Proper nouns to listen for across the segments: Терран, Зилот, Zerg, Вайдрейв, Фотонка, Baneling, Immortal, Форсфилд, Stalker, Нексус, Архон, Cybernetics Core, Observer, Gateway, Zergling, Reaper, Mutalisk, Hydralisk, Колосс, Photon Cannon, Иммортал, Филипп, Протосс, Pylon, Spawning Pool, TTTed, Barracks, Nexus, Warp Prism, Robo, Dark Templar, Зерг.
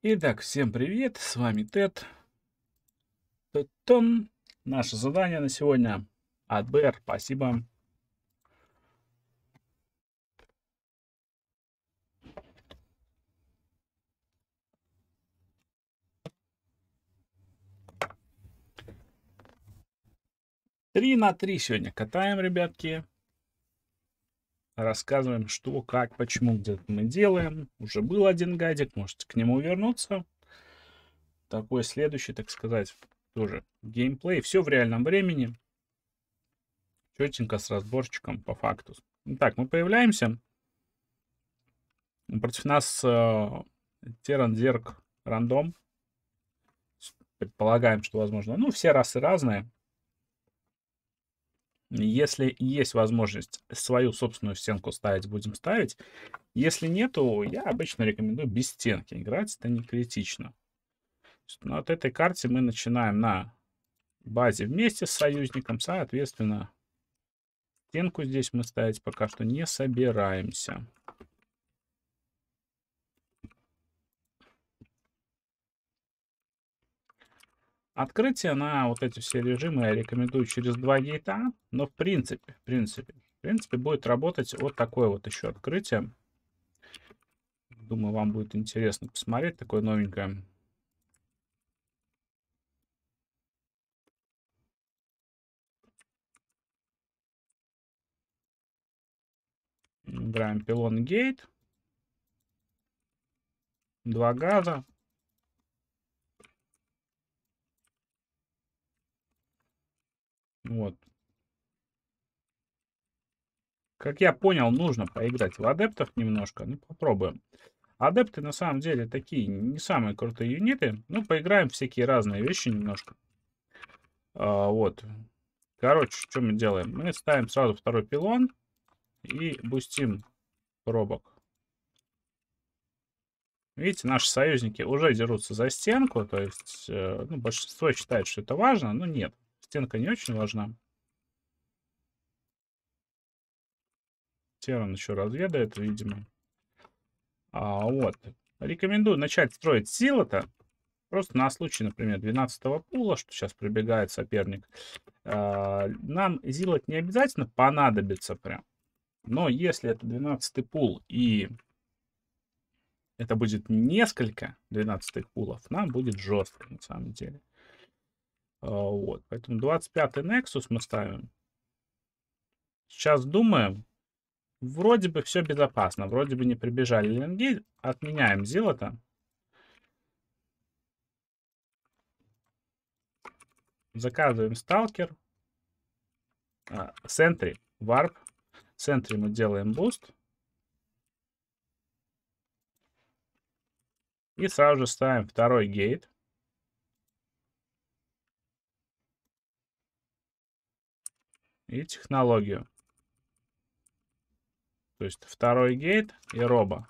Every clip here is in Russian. Итак, всем привет, с вами Тед. Наше задание на сегодня от БР, спасибо. Три на три сегодня катаем, ребятки. Рассказываем, что, как, почему, где-то мы делаем. Уже был один гайдик, можете к нему вернуться. Такой следующий, так сказать, тоже геймплей. Все в реальном времени. Четенько с разборчиком по факту. Итак, мы появляемся. Против нас Терран, Зерг, рандом. Предполагаем, что возможно. Ну, все расы разные. Если есть возможность свою собственную стенку ставить, будем ставить. Если нету, я обычно рекомендую без стенки играть, это не критично. Но от этой карты мы начинаем на базе вместе с союзником, соответственно, стенку здесь мы ставить пока что не собираемся. Открытие на вот эти все режимы я рекомендую через 2 гейта, но в принципе будет работать вот такое вот еще открытие. Думаю, вам будет интересно посмотреть, такое новенькое. Играем пилон гейт. 2 газа. Вот. Как я понял, нужно поиграть в адептов немножко. Ну, попробуем. Адепты на самом деле такие не самые крутые юниты. Ну, поиграем всякие разные вещи немножко. Вот. Короче, что мы делаем? Мы ставим сразу второй пилон и бустим пробок. Видите, наши союзники уже дерутся за стенку. То есть, ну, большинство считает, что это важно, но нет. Стенка не очень важна. Терран еще разведает, видимо. Вот. Рекомендую начать строить силы-то. Просто на случай, например, 12-го пула, что сейчас прибегает соперник. Нам зилот не обязательно понадобится прям. Но если это 12-й пул и это будет несколько 12-х пулов, нам будет жестко на самом деле. Вот, поэтому 25-й Nexus мы ставим. Сейчас думаем. Вроде бы все безопасно. Вроде бы не прибежали линги. Отменяем зилота. Заказываем сталкер. Сентри, варп. Сентри мы делаем буст. И сразу же ставим второй гейт. И технологию. То есть второй гейт и робо.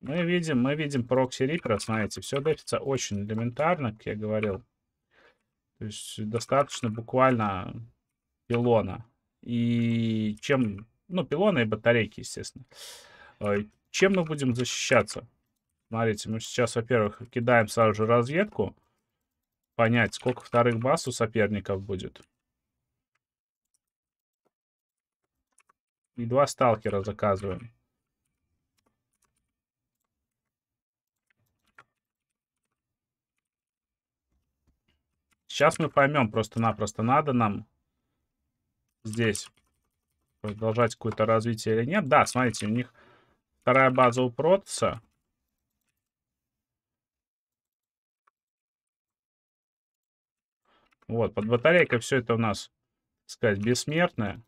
Мы видим прокси Reaper, смотрите, все дефится очень элементарно, как я говорил. То есть достаточно буквально пилона. И чем, ну, пилоны и батарейки, естественно. Чем мы будем защищаться? Смотрите, мы сейчас, во-первых, кидаем сразу же разведку. Понять, сколько вторых баз у соперников будет. И 2 сталкера заказываем. Сейчас мы поймем, просто-напросто надо нам здесь продолжать какое-то развитие или нет. Да, смотрите, у них вторая база у Протосса. Вот, под батарейкой все это у нас, так сказать, бессмертное.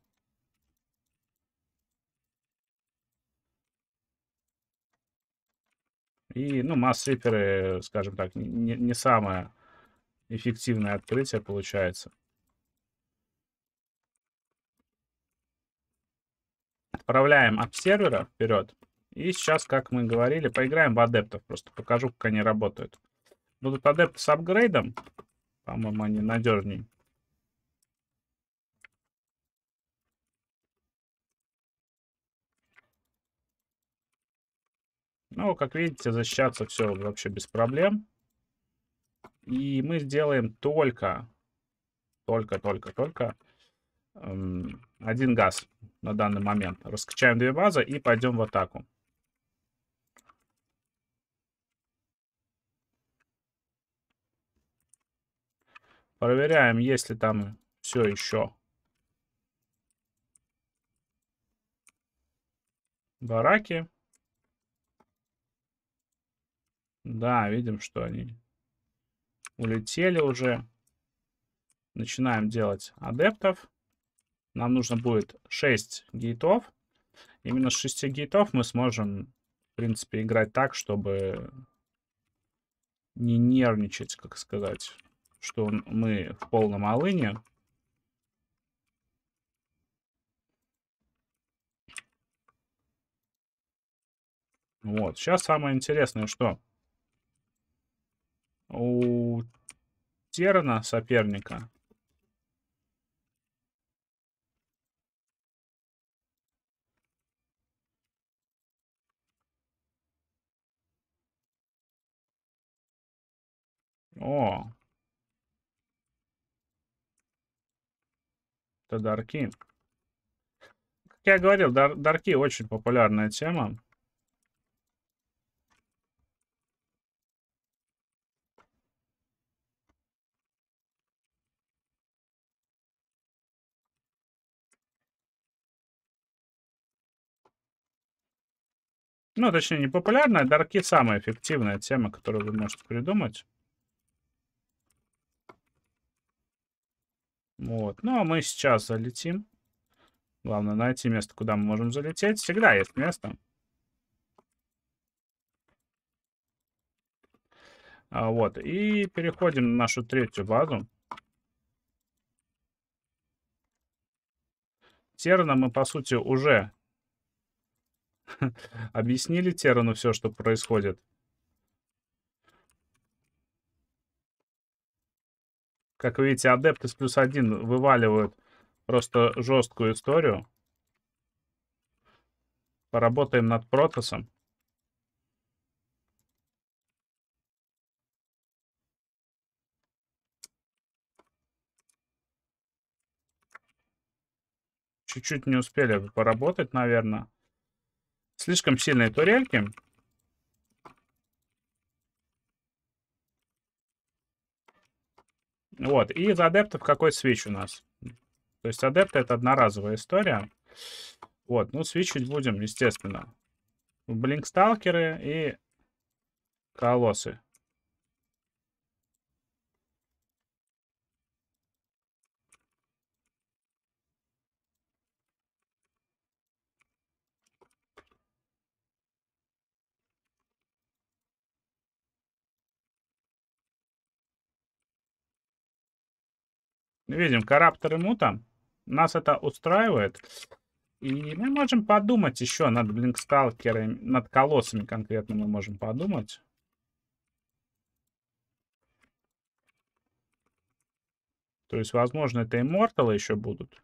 И, ну, масс-риперы, скажем так, не самое эффективное открытие получается. Отправляем обсервера вперед. И сейчас, как мы говорили, поиграем в адептов. Просто покажу, как они работают. Будут адепты с апгрейдом. По-моему, они надежнее. Ну, как видите, защищаться все вообще без проблем. И мы сделаем только один газ на данный момент. Раскачаем две базы и пойдем в атаку. Проверяем, есть ли там все еще. Бараки. Да, видим, что они улетели уже. Начинаем делать адептов. Нам нужно будет 6 гейтов. Именно с 6 гейтов мы сможем, в принципе, играть так, чтобы не нервничать, как сказать, что мы в полном алыне. Вот, сейчас самое интересное, что у Террана, соперника, о, это дарки. Как я говорил, дарки очень популярная тема. Ну, точнее, не популярная, дарки — самая эффективная тема, которую вы можете придумать. Вот. Ну, а мы сейчас залетим. Главное найти место, куда мы можем залететь. Всегда есть место. Вот. И переходим на нашу третью базу. Терна мы, по сути, уже... объяснили Террану все, что происходит. Как вы видите, адепты с +1 вываливают просто жесткую историю. Поработаем над Протоссом. Чуть-чуть не успели поработать, наверное. Слишком сильные турельки. Вот. И из адептов какой свич у нас? То есть адепты — это одноразовая история. Вот. Ну, свичить будем, естественно. Блинк сталкеры и колоссы. Видим, коррупторы мута. Нас это устраивает. И мы можем подумать еще над блинксталкерами, над колоссами конкретно мы можем подумать. То есть, возможно, это имморталы еще будут.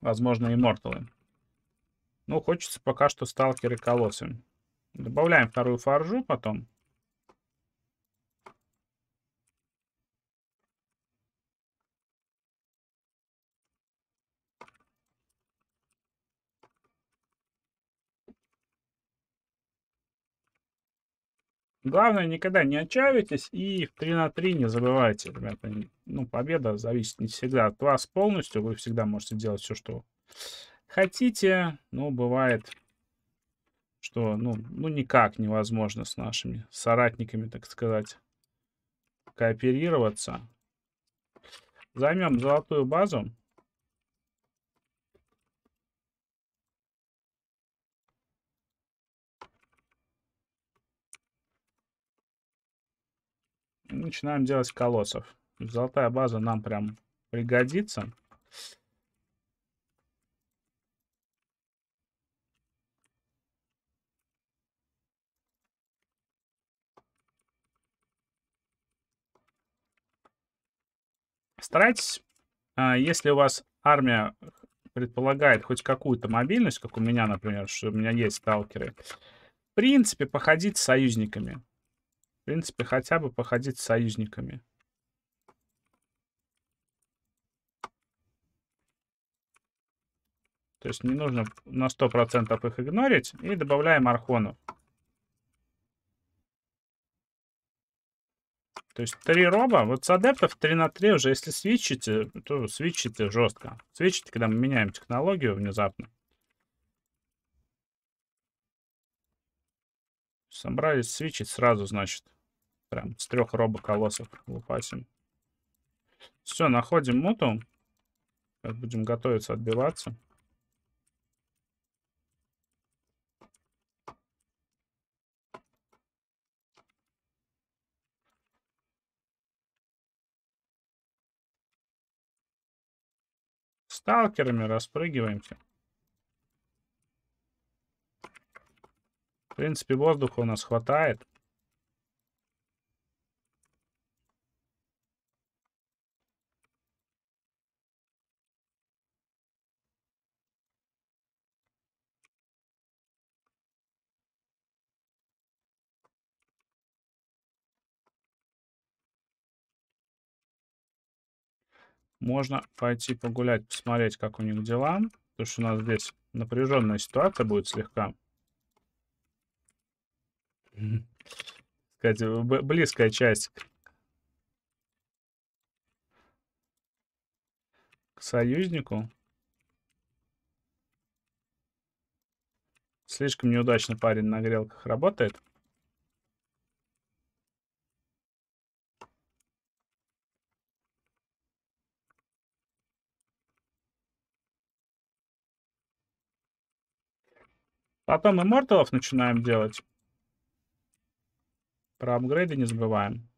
Возможно, имморталы. Ну, хочется пока что сталкеры колоссы. Добавляем вторую форжу потом. Главное, никогда не отчаивайтесь и в 3 на 3 не забывайте, ребята. Ну, победа зависит не всегда от вас полностью. Вы всегда можете делать все, что хотите. Но бывает, что ну никак невозможно с нашими соратниками, так сказать, кооперироваться. Займем золотую базу. Начинаем делать колоссов. Золотая база нам прям пригодится. Старайтесь, если у вас армия предполагает хоть какую-то мобильность, как у меня, например, что у меня есть сталкеры, в принципе, походить с союзниками. В принципе, хотя бы походить с союзниками. То есть не нужно на 100% их игнорить. И добавляем Архону. То есть 3 роба. Вот с адептов 3 на 3 уже, если свитчите, то свитчите жестко. Свитчите, когда мы меняем технологию внезапно. Собрались свитчить сразу, значит. Прям с 3 роба колоссов лупасим. Все, находим муту. Сейчас будем готовиться отбиваться. Сталкерами распрыгиваемся. В принципе, воздуха у нас хватает. Можно пойти погулять, посмотреть, как у них дела. Потому что у нас здесь напряженная ситуация будет слегка. Кстати, близкая часть к союзнику. Слишком неудачно парень на грелках работает. Потом имморталов начинаем делать. Про апгрейды не забываем.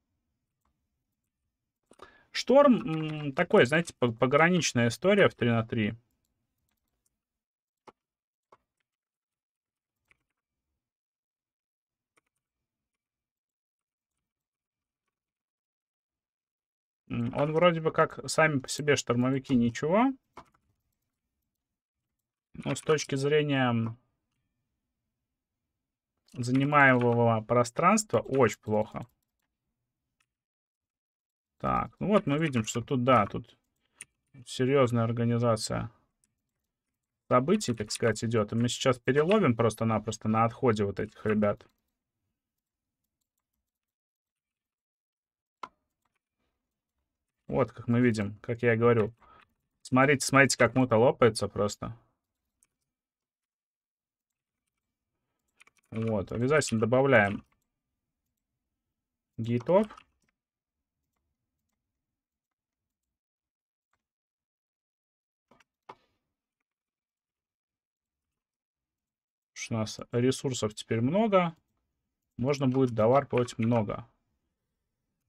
Шторм такой, знаете, пограничная история в 3 на 3. Он вроде бы как сами по себе штормовики ничего. Но с точки зрения занимаемого пространства очень плохо. Так, ну вот мы видим, что тут, да, тут серьезная организация событий, так сказать, идет. И мы сейчас переловим просто-напросто на отходе вот этих ребят. Вот, как мы видим, как я и говорю. Смотрите, смотрите, как мута лопается просто. Вот, обязательно добавляем гейтов. У нас ресурсов теперь много. Можно будет доварпывать много.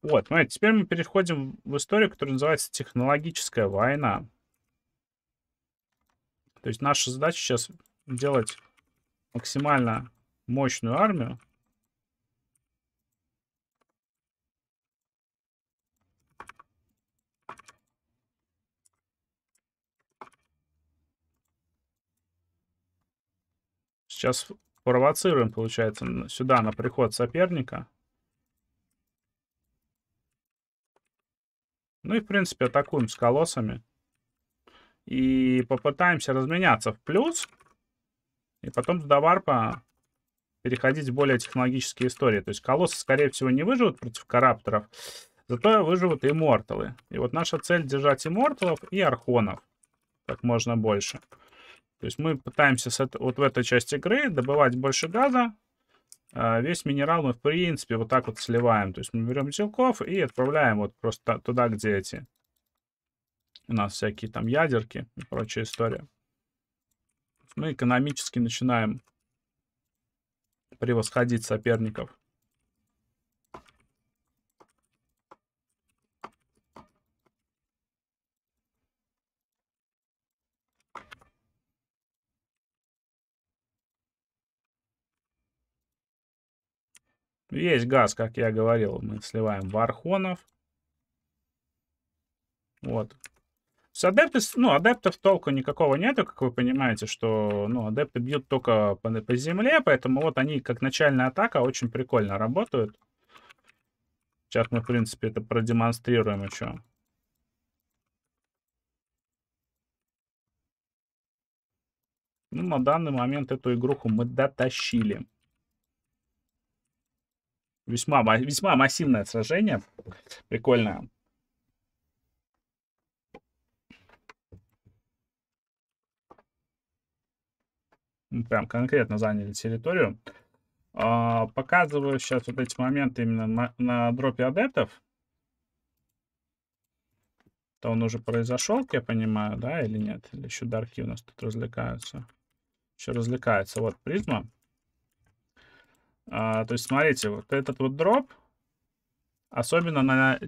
Вот, смотрите, теперь мы переходим в историю, которая называется технологическая война. То есть наша задача сейчас делать максимально мощную армию. Сейчас провоцируем, получается, сюда на приход соперника. Ну и, в принципе, атакуем с колоссами. И попытаемся разменяться в плюс. И потом с доварпа переходить в более технологические истории. То есть колоссы, скорее всего, не выживут против коррупторов, зато выживут имморталы. И вот наша цель — держать имморталов и архонов как можно больше. То есть мы пытаемся вот в этой части игры добывать больше газа. Весь минерал мы, в принципе, вот так вот сливаем. То есть мы берем силков и отправляем вот просто туда, где эти у нас всякие там ядерки и прочая история. Мы экономически начинаем превосходить соперников. Есть газ, как я говорил, мы сливаем в архонов. Вот. С адепты, ну, адептов толку никакого нету, как вы понимаете, что, ну, адепты бьют только по земле, поэтому вот они, как начальная атака, очень прикольно работают. Сейчас мы, в принципе, это продемонстрируем еще. Ну, на данный момент эту игруху мы дотащили. Весьма массивное сражение. Прикольное. Прям конкретно заняли территорию. Показываю сейчас вот эти моменты именно на дропе адептов. То он уже произошел, я понимаю, да, или нет? Или еще дарки у нас тут развлекаются. Еще развлекается. Вот призма. То есть, смотрите, вот этот вот дроп, особенно на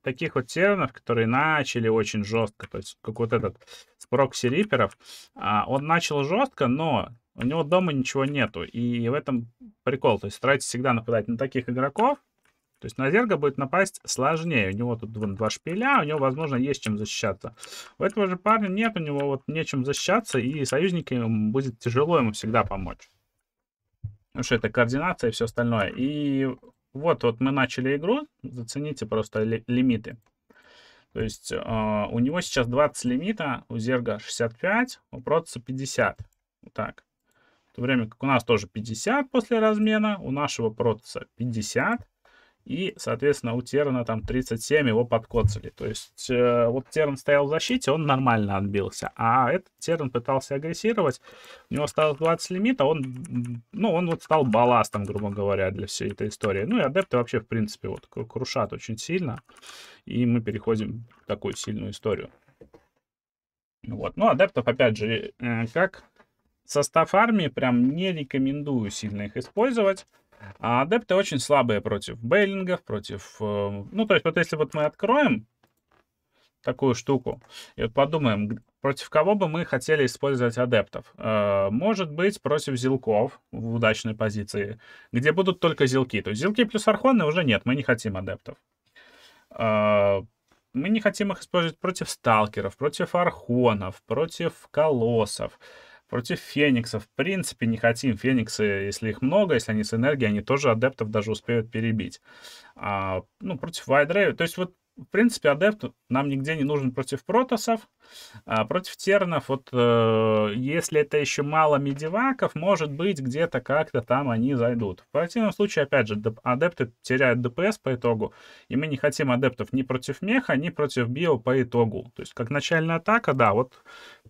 таких вот терранов, которые начали очень жестко, то есть, как вот этот с прокси риперов, он начал жестко, но у него дома ничего нету, и в этом прикол, то есть, старайтесь всегда нападать на таких игроков, то есть, на зерга будет напасть сложнее, у него тут вон, два шпиля, у него, возможно, есть чем защищаться. У этого же парня нет, у него вот нечем защищаться, и союзникам будет тяжело ему всегда помочь. Потому что это координация и все остальное, и... Вот мы начали игру, зацените просто лимиты. То есть у него сейчас 20 лимита, у Зерга 65, у Протосса 50. Вот так. В то время как у нас тоже 50 после размена, у нашего Протосса 50. И, соответственно, у Террана там 37, его подкоцали. То есть вот Терран стоял в защите, он нормально отбился. А этот Терран пытался агрессировать, у него осталось 20 лимита, он вот стал балластом, грубо говоря, для всей этой истории. Ну и адепты вообще, в принципе, вот крушат очень сильно. И мы переходим в такую сильную историю. Вот, ну адептов, опять же, как состав армии, прям не рекомендую сильно их использовать. А адепты очень слабые против бейлингов, против... Ну, то есть, вот если вот мы откроем такую штуку и вот подумаем, против кого бы мы хотели использовать адептов. Может быть, против зилков в удачной позиции, где будут только зилки. То есть, зилки плюс архоны уже нет, мы не хотим адептов. Мы не хотим их использовать против сталкеров, против архонов, против колоссов. Против фениксов, в принципе, не хотим. Фениксы, если их много, если они с энергией, они тоже адептов даже успеют перебить. Ну, против вайдрейва. То есть, вот, в принципе, адепт нам нигде не нужен против протоссов, против тернов. Вот, если это еще мало медиваков, может быть, где-то как-то там они зайдут. В противном случае, опять же, адепты теряют ДПС по итогу. И мы не хотим адептов ни против меха, ни против био по итогу. То есть, как начальная атака, да, вот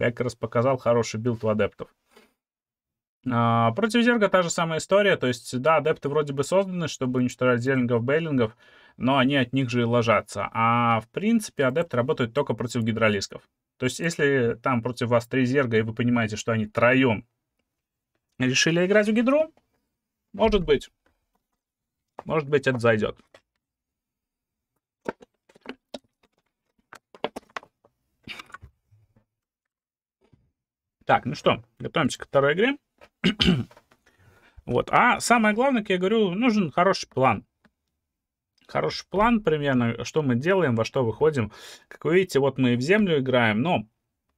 я как раз показал хороший билд у адептов. Против зерга та же самая история. То есть, да, адепты вроде бы созданы, чтобы уничтожать зерлингов, бейлингов, но они от них же и ложатся. А в принципе адепты работают только против гидролисков. То есть если там против вас 3 зерга, и вы понимаете, что они троем решили играть в гидру, может быть это зайдет. Так, ну что, готовимся к второй игре. Вот, а самое главное, как я говорю, нужен хороший план. Хороший план примерно, что мы делаем, во что выходим. Как вы видите, вот мы и в землю играем, но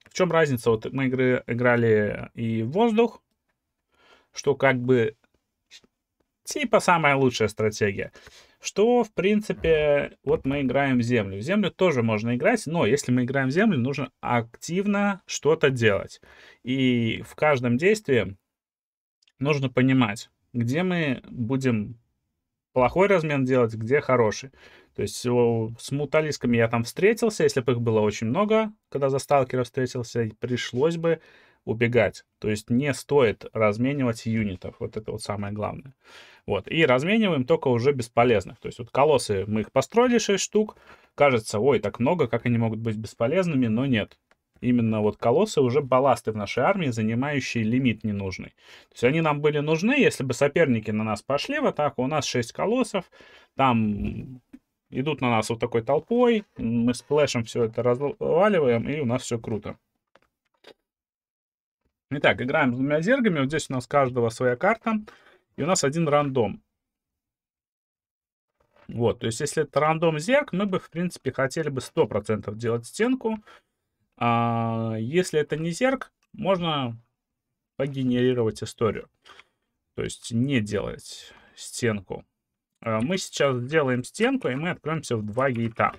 в чем разница? Вот мы играли и в воздух, что как бы типа самая лучшая стратегия. Что, в принципе, вот мы играем в землю. В землю тоже можно играть, но если мы играем в землю, нужно активно что-то делать. И в каждом действии нужно понимать, где мы будем... плохой размен делать, где хороший. То есть с муталисками я там встретился, если бы их было очень много, когда за сталкера встретился, пришлось бы убегать. То есть не стоит разменивать юнитов, вот это вот самое главное. Вот, и размениваем только уже бесполезных. То есть вот колоссы, мы их построили 6 штук, кажется, ой, так много, как они могут быть бесполезными, но нет. Именно вот колоссы уже балласты в нашей армии, занимающие лимит ненужный. То есть они нам были нужны, если бы соперники на нас пошли в атаку. У нас 6 колоссов, там идут на нас вот такой толпой. Мы сплэшем все это разваливаем, и у нас все круто. Итак, играем с 2 зергами. Вот здесь у нас каждого своя карта. И у нас один рандом. Вот, то есть, если это рандом зерк, мы бы, в принципе, хотели бы 100% делать стенку. А если это не зерк, можно погенерировать историю. То есть, не делать стенку. Мы сейчас делаем стенку, и мы откроемся в 2 гейта.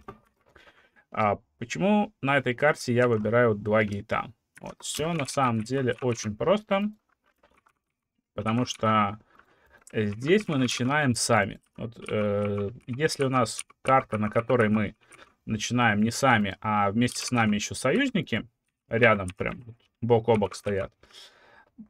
Почему на этой карте я выбираю 2 гейта? Вот, все на самом деле очень просто. Потому что здесь мы начинаем сами. Вот, если у нас карта, на которой мы начинаем не сами, а вместе с нами еще союзники, рядом прям бок о бок стоят,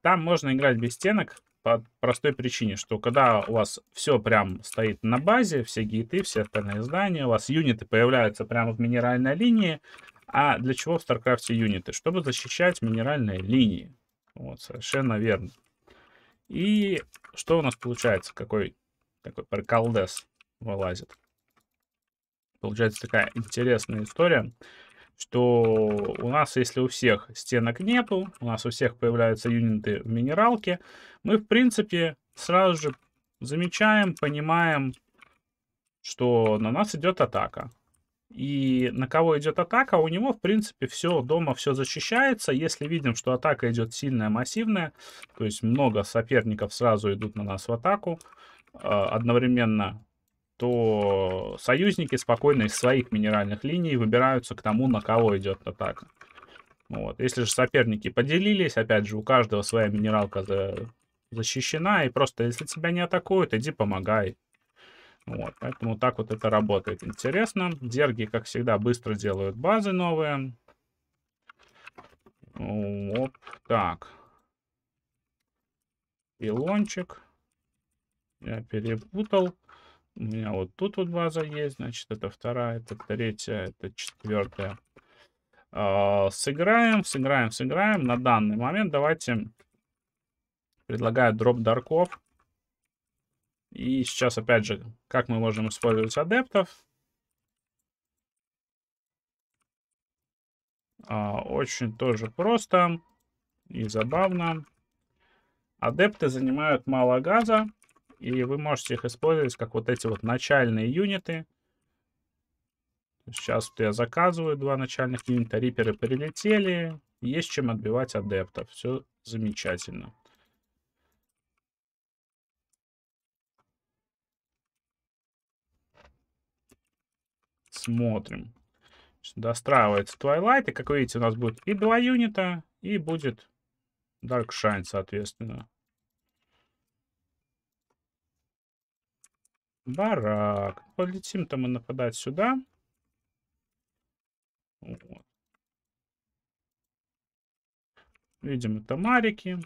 там можно играть без стенок по простой причине, что когда у вас все прям стоит на базе, все гейты, все остальные здания, у вас юниты появляются прямо в минеральной линии. А для чего в Старкрафте юниты? Чтобы защищать минеральные линии. Вот, совершенно верно. И что у нас получается? Какой такой приколдес вылазит? Получается такая интересная история, что у нас, если у всех стенок нету, у нас у всех появляются юниты в минералке, мы, в принципе, сразу же замечаем, понимаем, что на нас идет атака. И на кого идет атака, у него, в принципе, все дома, все защищается. Если видим, что атака идет сильная, массивная, то есть много соперников сразу идут на нас в атаку одновременно, то союзники спокойно из своих минеральных линий выбираются к тому, на кого идет атака. Вот. Если же соперники поделились, опять же, у каждого своя минералка защищена, и просто если тебя не атакуют, иди помогай. Вот, поэтому так вот это работает. Интересно. Зерги, как всегда, быстро делают базы новые. Оп, так. Пилончик. Я перепутал. У меня вот тут вот база есть. Значит, это вторая, это третья, это четвертая. Сыграем. На данный момент давайте предлагаю дроп дарков. И сейчас, опять же, как мы можем использовать адептов. Очень тоже просто и забавно. Адепты занимают мало газа, и вы можете их использовать как вот эти вот начальные юниты. Сейчас вот я заказываю 2 начальных юнита. Риперы прилетели. Есть чем отбивать адептов. Все замечательно. Смотрим. Достраивается Twilight. И, как вы видите, у нас будет и 2 юнита, и будет Dark Shrine, соответственно. Барак. Полетим-то мы нападать сюда. Вот. Видим, это марики.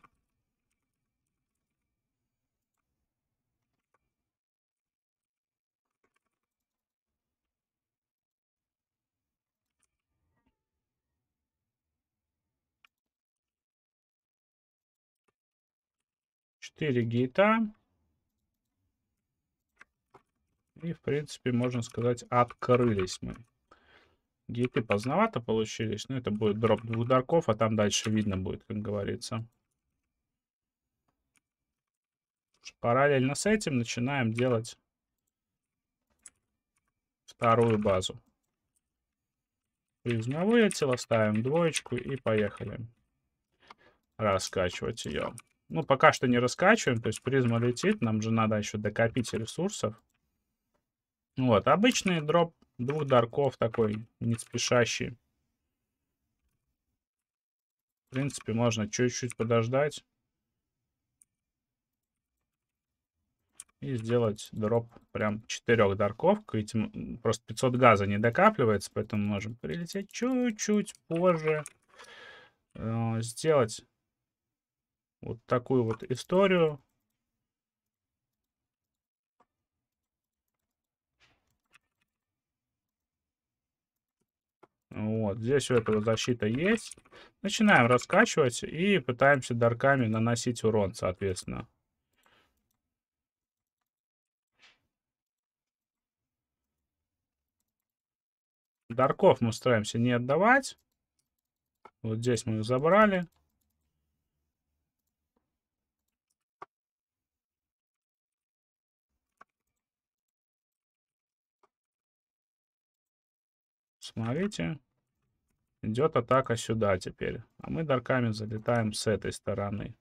Гейта. И, в принципе, можно сказать, открылись мы. Гейты поздновато получились, но это будет дроп 2 дарков, а там дальше видно будет, как говорится. Параллельно с этим начинаем делать вторую базу. Призма вылетела, ставим 2 и поехали раскачивать ее. Ну, пока что не раскачиваем, то есть призма летит, нам же надо еще докопить ресурсов. Вот, обычный дроп 2 дарков такой, не спешащий. В принципе, можно чуть-чуть подождать. И сделать дроп прям 4 дарков. Просто 500 газа не докапливается, поэтому можем прилететь чуть-чуть позже. Сделать... вот такую вот историю. Вот, здесь у этого защита есть. Начинаем раскачивать и пытаемся дарками наносить урон, соответственно. Дарков мы стараемся не отдавать. Вот здесь мы их забрали. Смотрите. Идет атака сюда теперь. А мы дарками залетаем с этой стороны.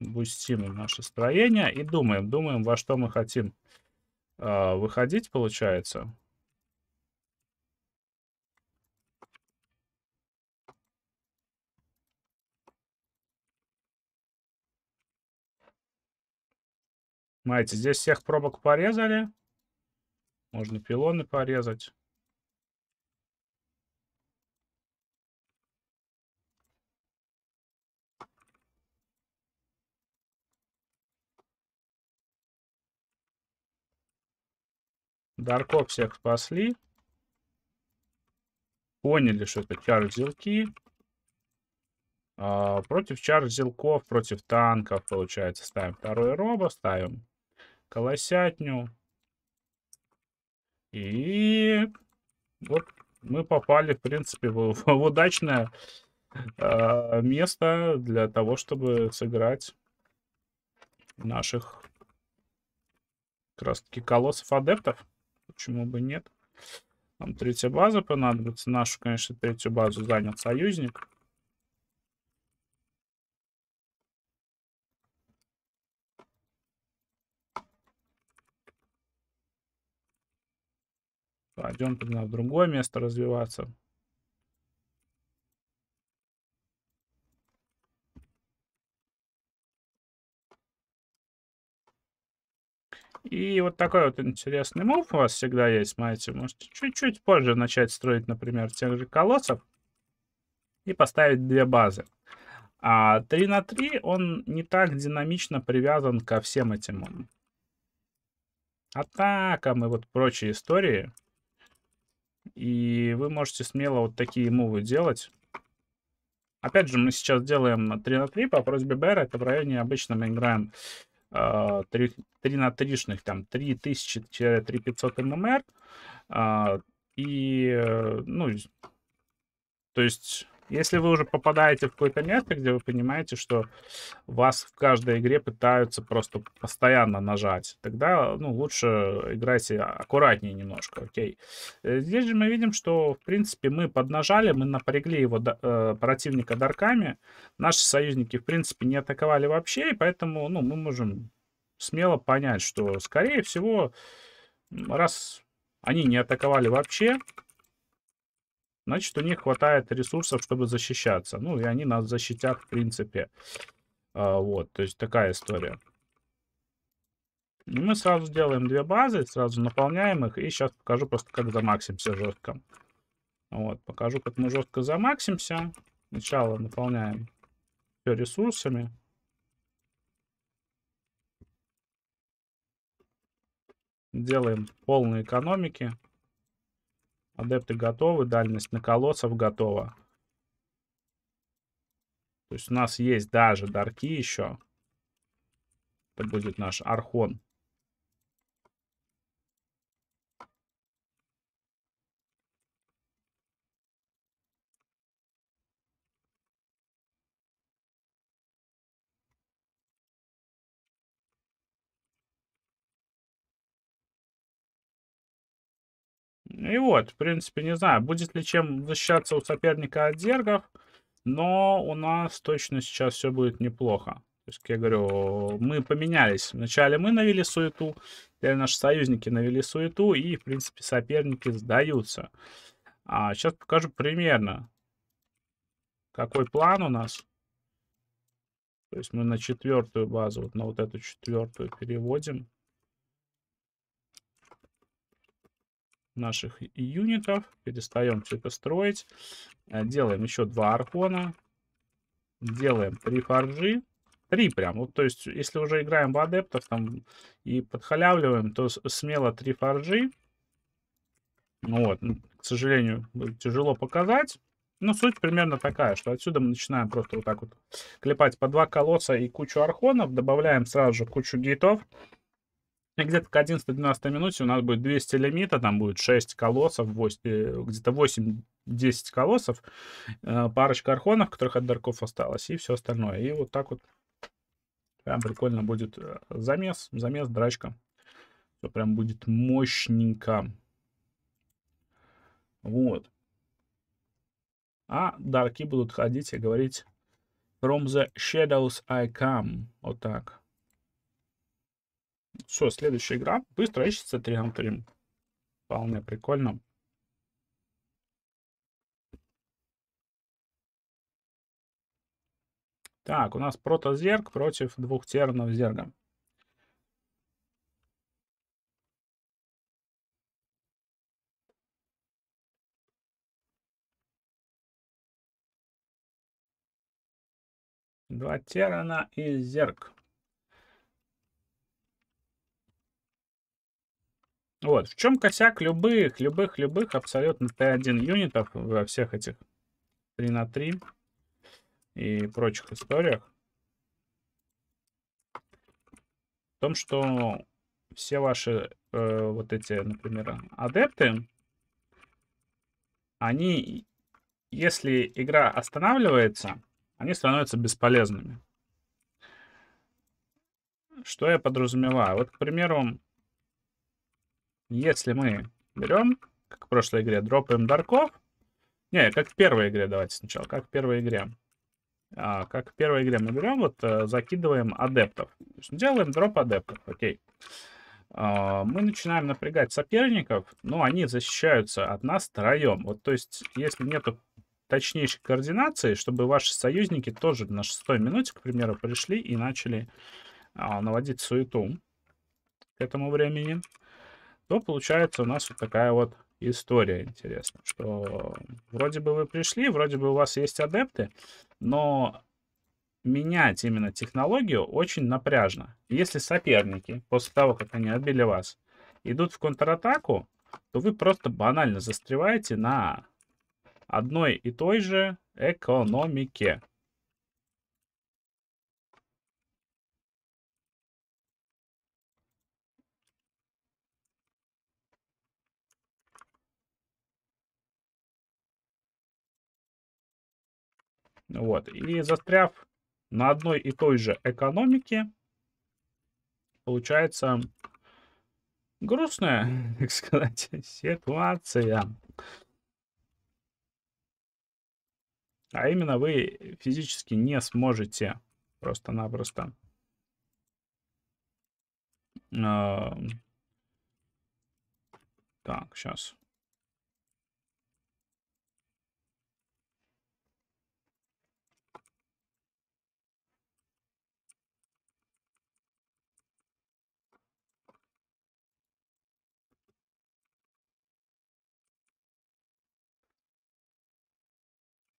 Бустим наше строение и думаем. Думаем, во что мы хотим выходить, получается. Смотрите, здесь всех пробок порезали. Можно пилоны порезать. Дарков всех спасли. Поняли, что это чардзилки. Против чардзилков, против танков, получается, ставим второй робо, ставим колосятню. И вот мы попали, в принципе, в удачное место для того, чтобы сыграть наших как раз таки колоссов-адептов. Почему бы нет? Нам третья база понадобится. Нашу, конечно, третью базу занял союзник. Пойдем тогда в другое место развиваться. И вот такой вот интересный мув у вас всегда есть. Смотрите, можете чуть-чуть позже начать строить, например, тех же колоссов и поставить две базы. А 3 на 3 он не так динамично привязан ко всем этим атакам и вот прочие истории. И вы можете смело вот такие мувы делать. Опять же, мы сейчас делаем 3 на 3 по просьбе Бэра. Это в районе обычно мы играем 3 на 3-шных, там 3000-3500 ММР. То есть, если вы уже попадаете в какое-то место, где вы понимаете, что вас в каждой игре пытаются просто постоянно нажать, тогда лучше играйте аккуратнее немножко, окей. Здесь же мы видим, что, в принципе, мы поднажали, мы напрягли его противника дарками, наши союзники, в принципе, не атаковали вообще, и поэтому, мы можем смело понять, что, скорее всего, раз они не атаковали вообще, значит, у них хватает ресурсов, чтобы защищаться. И они нас защитят, в принципе. Вот, то есть такая история. И мы сразу делаем две базы, сразу наполняем их. И сейчас покажу просто, как замаксимся жестко. Вот, покажу, как мы жестко замаксимся. Сначала наполняем все ресурсами. Делаем полные экономики. Адепты готовы, дальность на колоссов готова. То есть у нас есть даже дарки еще. Это будет наш Архон. И вот, в принципе, не знаю, будет ли чем защищаться у соперника от зергов, но у нас точно сейчас все будет неплохо. То есть, как я говорю, мы поменялись. Вначале мы навели суету, теперь наши союзники навели суету, и, в принципе, соперники сдаются. Сейчас покажу примерно, какой план у нас. То есть мы на четвертую базу, вот на вот эту четвертую переводим наших юнитов, перестаем все это строить, делаем еще 2 архона, делаем 3 форжи, 3 прям, вот, то есть если уже играем в адептов там и подхалявливаем, то смело 3 форжи. Вот, к сожалению, тяжело показать, но суть примерно такая, что отсюда мы начинаем просто вот так вот клепать по 2 колосса и кучу архонов, добавляем сразу же кучу гейтов. И где-то к 11-12 минуте у нас будет 200 лимита, там будет 6 колоссов, где-то 8-10 колоссов, парочка архонов, которых от дарков осталось, и все остальное. И вот так вот прям прикольно будет замес, драчка. Все прям будет мощненько. Вот. А дарки будут ходить и говорить From the shadows I come. Вот так. Все, следующая игра. Быстро ищется 3 на 3. Вполне прикольно. Так, у нас протозерг против 2 тернов зерга. Два террана и зерг. Вот, в чем косяк любых абсолютно Т1 юнитов во всех этих 3 на 3 и прочих историях. В том, что все ваши вот эти, например, адепты, они, если игра останавливается, они становятся бесполезными. Что я подразумеваю? Вот, к примеру, если мы берем, как в прошлой игре, дропаем дарков. Не, как в первой игре, давайте сначала. Как в первой игре. Как в первой игре мы берем, вот закидываем адептов. Делаем дроп адептов, окей. Мы начинаем напрягать соперников, но они защищаются от нас втроем. Вот, то есть, если нету точнейшей координации, чтобы ваши союзники тоже на 6-й минуте, к примеру, пришли и начали наводить суету к этому времени, то получается у нас вот такая вот история интересная, что вроде бы вы пришли, вроде бы у вас есть адепты, но менять именно технологию очень напряжно. Если соперники, после того, как они отбили вас, идут в контратаку, то вы просто банально застреваете на одной и той же экономике. Вот. И застряв на одной и той же экономике, получается грустная, так сказать, ситуация. А именно вы физически не сможете просто-напросто так, сейчас.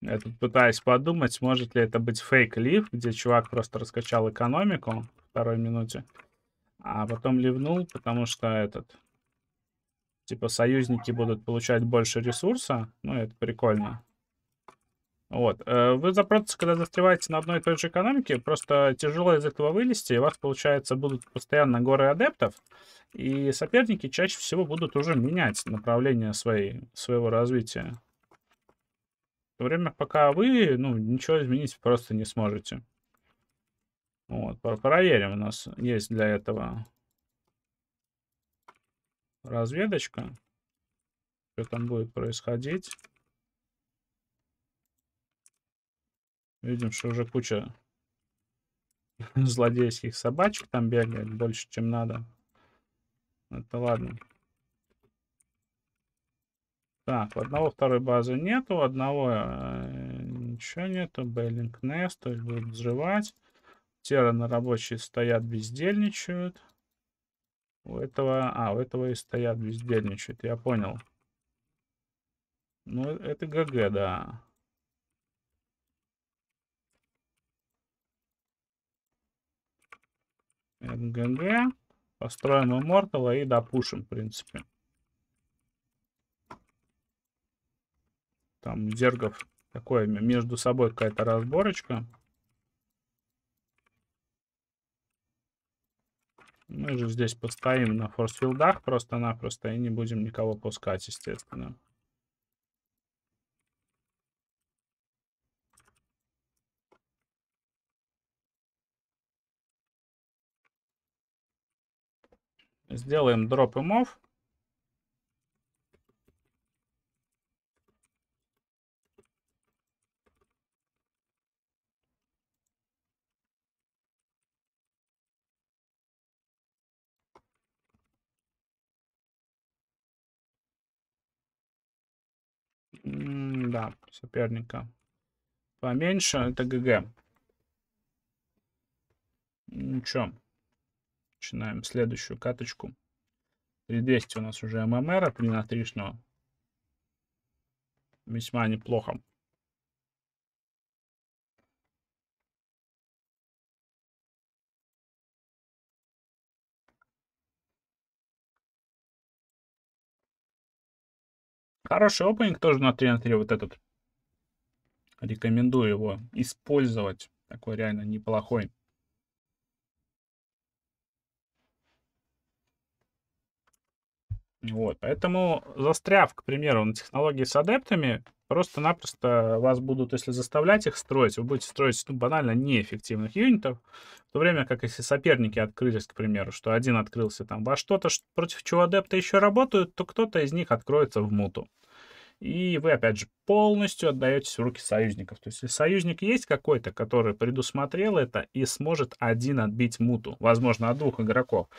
Я тут пытаюсь подумать, может ли это быть фейк-лив, где чувак просто раскачал экономику в 2-й минуте, а потом ливнул, потому что этот... Типа союзники будут получать больше ресурса. Ну, это прикольно. Вот. Вы за процесс, когда застреваете на одной и той же экономике, просто тяжело из этого вылезти, и у вас, получается, будут постоянно горы адептов, и соперники чаще всего будут уже менять направление своего развития. В то время, пока вы, ну, ничего изменить просто не сможете. Вот, проверим. У нас есть для этого разведочка. Что там будет происходить. Видим, что уже куча злодейских собачек там бегает больше, чем надо. Это ладно. Так, у одного второй базы нету, у одного ничего нету, Бейлинг Нест, то есть будут взрывать. Терраны рабочие стоят, бездельничают. У этого и стоят, бездельничают, я понял. Ну, это ГГ, да. Это ГГ. Построим Immortal и допушим, в принципе. Там зергов такое между собой какая-то разборочка. Мы же здесь постоим на форсфилдах просто-напросто и не будем никого пускать, естественно. Сделаем дроп и мов. Да, соперника поменьше, это ГГ. Ну чё, начинаем следующую каточку. 3200 у нас уже ММР, плена 3-шного. Весьма неплохо. Хороший опенинг тоже на 3 на 3, вот этот. Рекомендую его использовать. Такой реально неплохой. Вот, поэтому застряв, к примеру, на технологии с адептами, просто-напросто вас будут, если заставлять их строить, вы будете строить, ну, банально неэффективных юнитов, в то время как если соперники открылись, к примеру, что один открылся там во что-то, против чего адепты еще работают, то кто-то из них откроется в муту. И вы, опять же, полностью отдаетесь в руки союзников. То есть, если союзник есть какой-то, который предусмотрел это и сможет один отбить муту, возможно, от 2 игроков,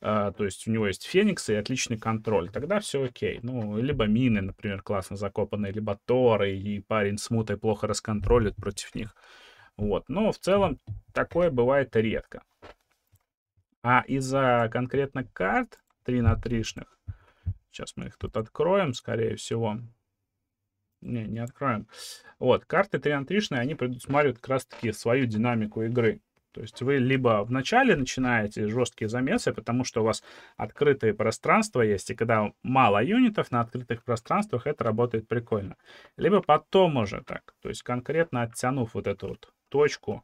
то есть у него есть фениксы и отличный контроль, тогда все окей. Ну, либо мины, например, классно закопанные, либо торы, и парень с мутой плохо расконтролит против них. Вот, но в целом такое бывает редко. А из-за конкретно карт 3 на 3-шных, сейчас мы их тут откроем, скорее всего. Не откроем. Вот, карты 3 на 3-шные, они предусматривают как раз-таки свою динамику игры. То есть вы либо вначале начинаете жесткие замесы, потому что у вас открытые пространства есть, и когда мало юнитов на открытых пространствах, это работает прикольно. Либо потом уже так, то есть конкретно оттянув вот эту вот точку,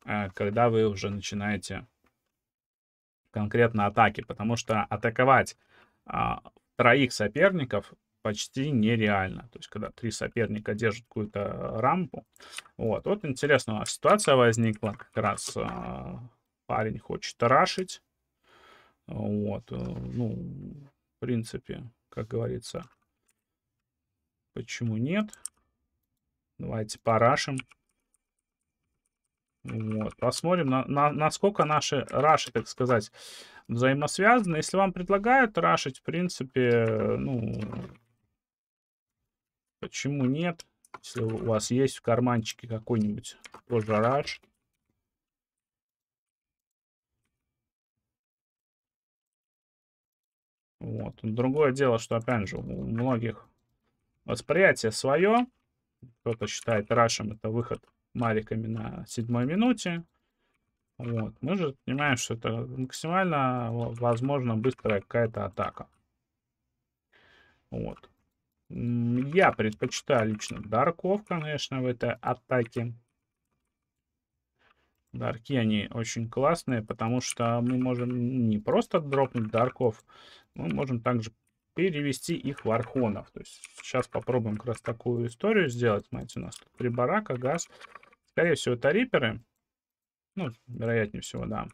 когда вы уже начинаете конкретно атаки, потому что атаковать 3 соперников почти нереально. То есть, когда 3 соперника держат какую-то рампу. Вот, вот интересная у нас ситуация возникла. Как раз парень хочет рашить. Вот, ну, в принципе, как говорится, почему нет? Давайте порашим. Вот, посмотрим, насколько наши раши, так сказать, взаимосвязаны. Если вам предлагают рашить, в принципе, ну... Почему нет? Если у вас есть в карманчике какой-нибудь тоже раш. Вот. Другое дело, что, опять же, у многих восприятие свое. Кто-то считает рашем это выход мариками на 7-й минуте. Вот. Мы же понимаем, что это максимально, возможно, быстрая какая-то атака. Вот. Я предпочитаю лично дарков, конечно, в этой атаке. Дарки, они очень классные, потому что мы можем не просто дропнуть дарков, мы можем также перевести их в архонов. То есть сейчас попробуем как раз такую историю сделать. Смотрите, у нас тут 3 барака, газ. Скорее всего, это риперы. Ну, вероятнее всего, да.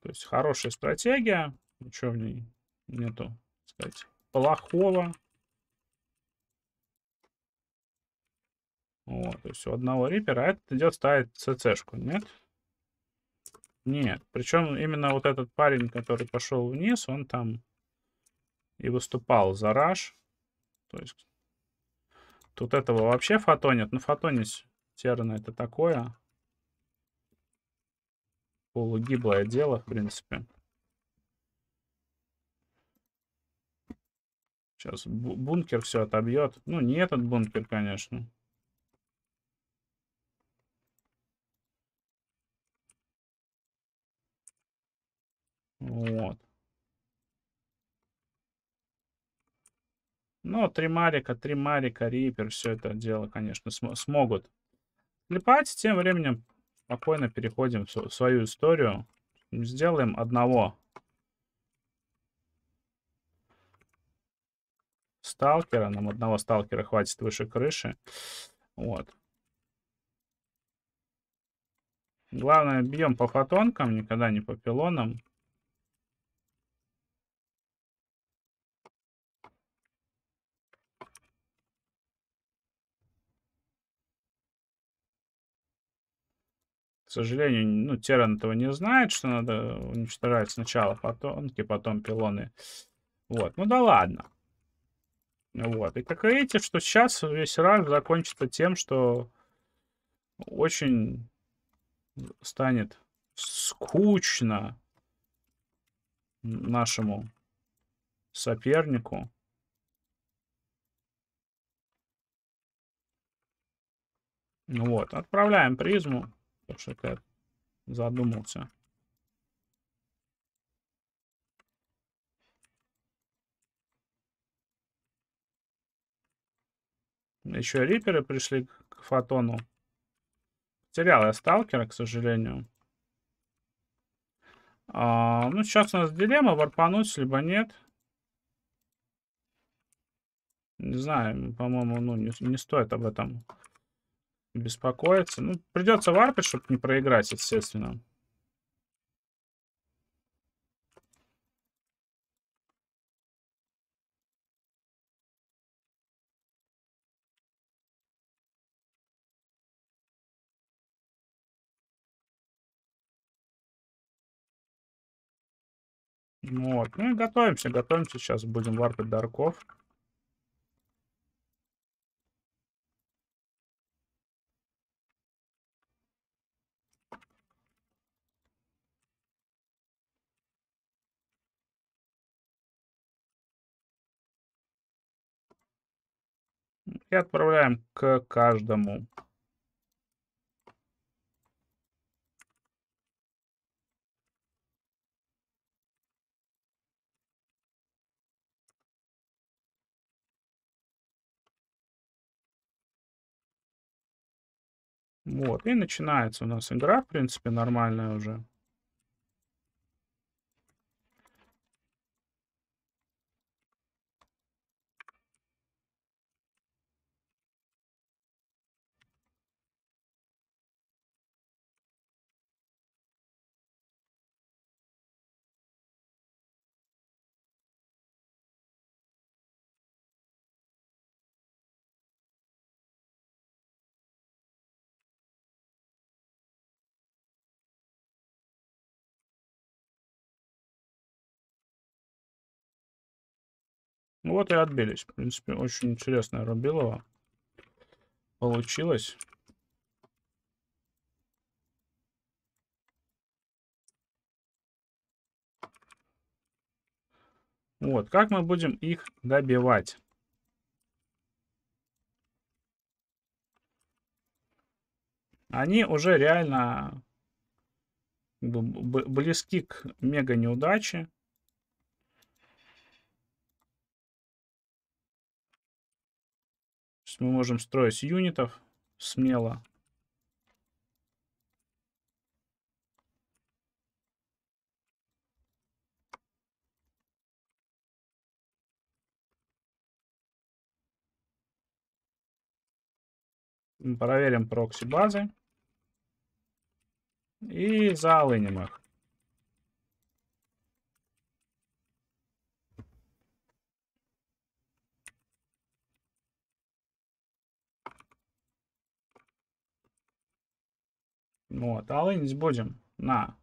То есть хорошая стратегия. Ничего в ней нету, так сказать, плохого. Вот, то есть у одного рипера, а этот идет ставить ЦЦшку, нет? Нет. Причем именно вот этот парень, который пошел вниз, он там и выступал за раш. То есть тут этого вообще фотонит. Ну, фотонить терна это такое. Полугиблое дело, в принципе. Сейчас бункер все отобьет. Ну, не этот бункер, конечно. Вот. Но 3 марика, рипер, все это дело, конечно, смогут клепать. Тем временем спокойно переходим в свою историю. Сделаем одного сталкера. Нам одного сталкера хватит выше крыши. Вот. Главное, бьем по фотонкам, никогда не по пилонам. К сожалению, ну, Терран этого не знает, что надо уничтожать сначала фотонки, потом пилоны. Вот, ну да ладно. Вот, и как видите, что сейчас весь ранг закончится тем, что очень станет скучно нашему сопернику. Вот, отправляем призму, потому что я задумался. Еще риперы пришли к фотону. Потерял я сталкера, к сожалению. Ну, сейчас у нас дилемма, варпануть, либо нет. Не знаю, по-моему, ну, не стоит об этом беспокоиться. Ну, придется варпить, чтобы не проиграть, естественно. Вот, ну и готовимся, готовимся. Сейчас будем варпать дарков. И отправляем к каждому. Вот, и начинается у нас игра, в принципе, нормальная уже. Вот и отбились. В принципе, очень интересное рубилово получилось. Вот, как мы будем их добивать? Они уже реально близки к мега неудаче. Мы можем строить юнитов смело. Мы проверим прокси базы и залынем их. Вот, алынить будем на,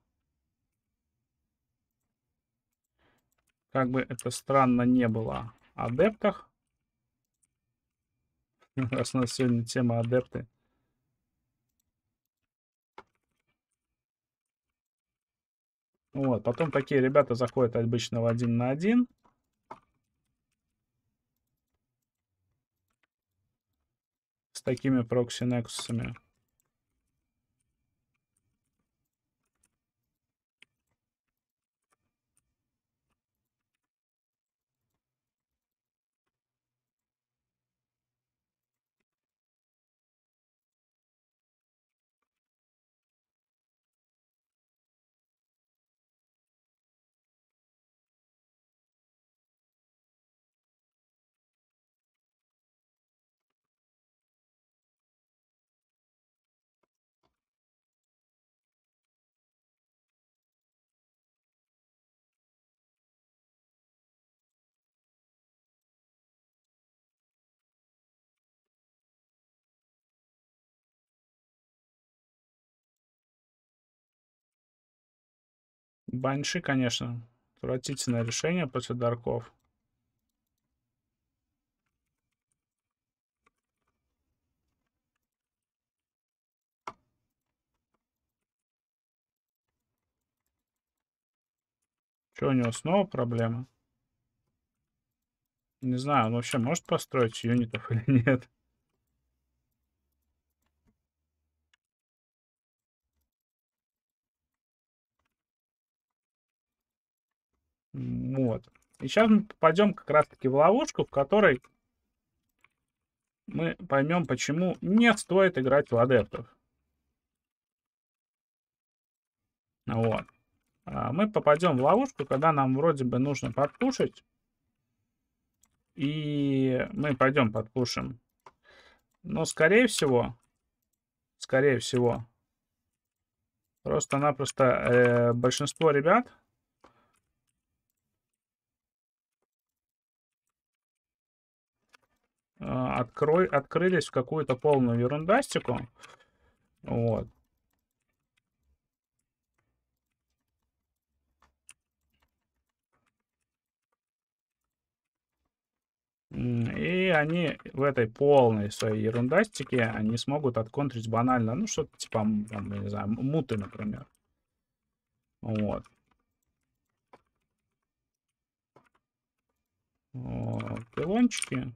как бы это странно не было, адептах. Раз у нас сегодня тема адепты. Вот, потом такие ребята заходят обычно в 1 на 1. С такими прокси-нексусами. Банши, конечно. Отвратительное решение против дарков. Что, у него снова проблема? Не знаю, он вообще может построить юнитов или нет. Вот. И сейчас мы попадем как раз-таки в ловушку, в которой мы поймем, почему не стоит играть в адептов. Вот. Мы попадем в ловушку, когда нам вроде бы нужно подпушить. И мы пойдем подпушим. Но скорее всего, просто-напросто большинство ребят открылись в какую-то полную ерундастику. Вот. И они в этой полной своей ерундастике они смогут отконтрить банально, ну, что-то типа, там, я не знаю, муты, например. Вот. Вот. Пилончики.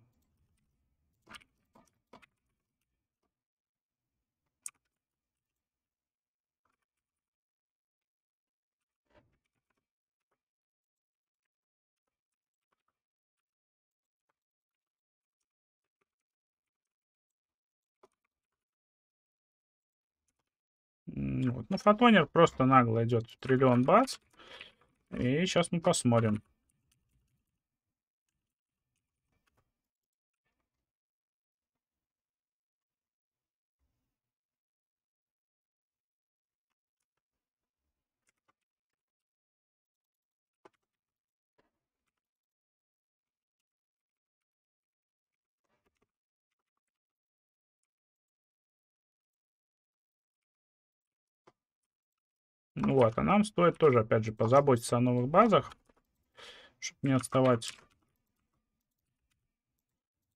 Вот. Ну, фотонер просто нагло идет в триллион бац. И сейчас мы посмотрим. Вот, а нам стоит тоже, опять же, позаботиться о новых базах, чтобы не отставать.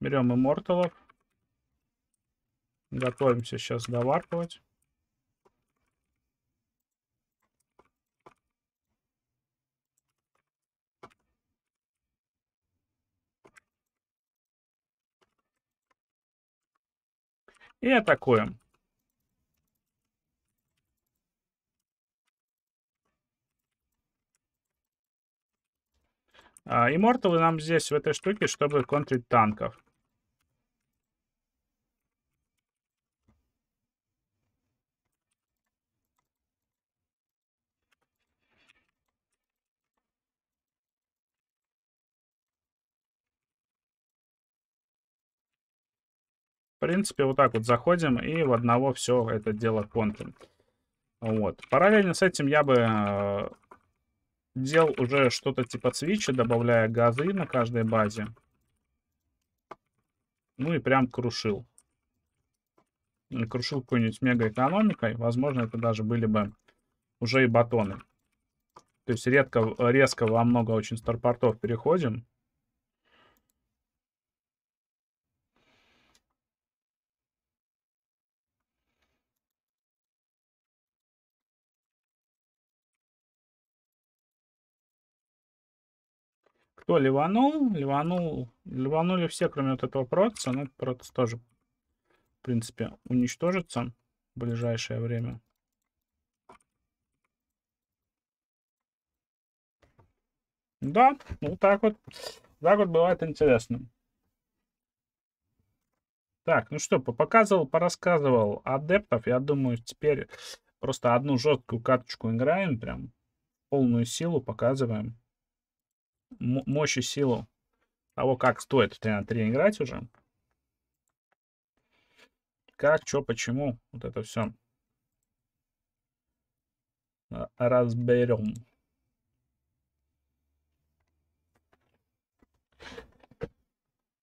Берем имморталов. Готовимся сейчас доварпывать. И атакуем. Имморталы нам здесь, в этой штуке, чтобы контрить танков. В принципе, вот так вот заходим и в одного все это дело контрим. Вот. Параллельно с этим я бы... делал уже что-то типа свитча, добавляя газы на каждой базе. Ну и прям крушил. Крушил какой-нибудь мегаэкономикой. Возможно, это даже были бы уже и батоны. То есть резко во много очень старпортов переходим. Кто ливанул? Ливанули все, кроме вот этого протца. Ну, протц тоже, в принципе, уничтожится в ближайшее время. Да, вот так вот. Так вот бывает интересно. Так, ну что, показывал, порассказывал адептов. Я думаю, теперь просто одну жесткую карточку играем. Прям полную силу показываем. Мощь и силу того, как стоит в 3 на 3 играть уже. Как, что, почему. Вот это все разберем.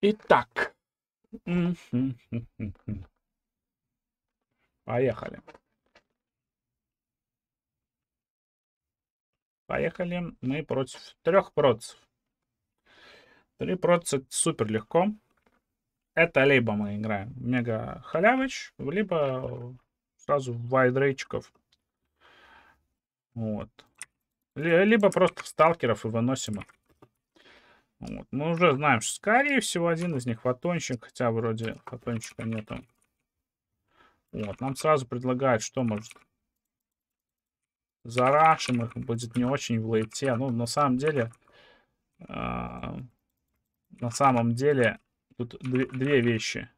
Итак. Поехали. Поехали. Мы против трех протцев. Три протца супер легко. Это либо мы играем мега халявыч, либо сразу вайдрейчиков. Вот. Либо просто сталкеров и выносим их. Вот. Мы уже знаем, что скорее всего один из них фотончик, хотя вроде фотончика нету. Вот. Нам сразу предлагают, что может зарашим их, будет не очень в лейте. Ну, на самом деле, тут две вещи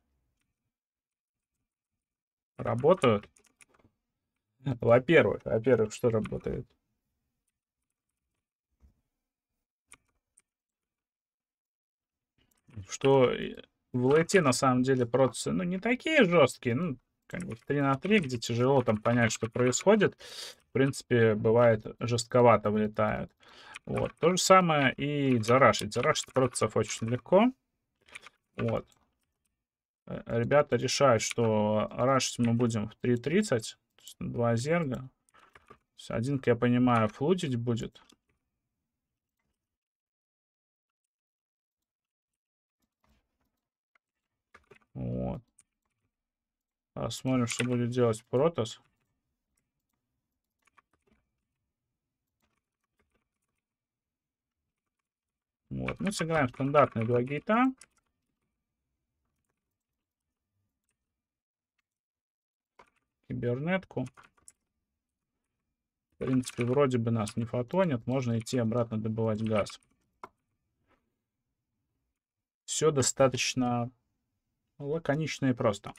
работают. Во-первых, что работает? Что в лейте на самом деле процессы, ну, не такие жесткие, ну, как бы 3 на 3, где тяжело там понять, что происходит. В принципе, бывает жестковато вылетают. Вот. То же самое и зарашить. Зарашить процессов очень легко. Вот. Ребята решают, что рашить мы будем в 3.30. 2 зерга. Один, я понимаю, флудить будет. Вот. Посмотрим, что будет делать Protoss. Вот. Мы сыграем стандартные 2 гейта. Кибернетку. В принципе, вроде бы нас не фотонят. Можно идти обратно добывать газ. Все достаточно лаконично и просто.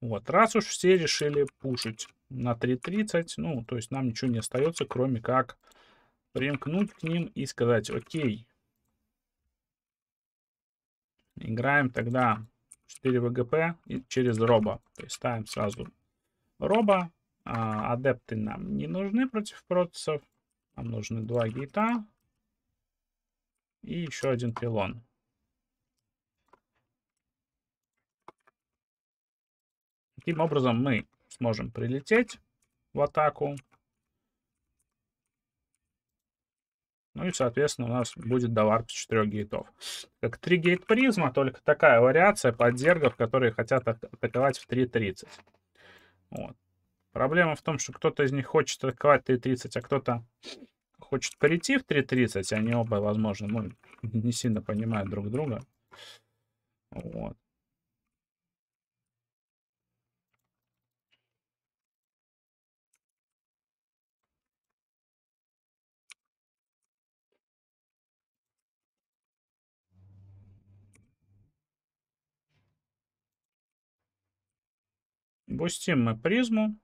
Вот, раз уж все решили пушить на 3.30, ну, то есть нам ничего не остается, кроме как примкнуть к ним и сказать: окей, играем тогда 4 ВГП и через Robo. То есть ставим сразу Robo. Адепты нам не нужны против протоссов. Нам нужны 2 гейта и еще один пилон. Таким образом мы сможем прилететь в атаку. Ну и, соответственно, у нас будет доварп с 4 гейтов. Как 3 гейт призма, только такая вариация под зергов, которые хотят атаковать в 3.30. Вот. Проблема в том, что кто-то из них хочет атаковать в 3.30, а кто-то хочет прийти в 3.30. Они оба, возможно, ну, не сильно понимают друг друга. Вот. Бустим мы призму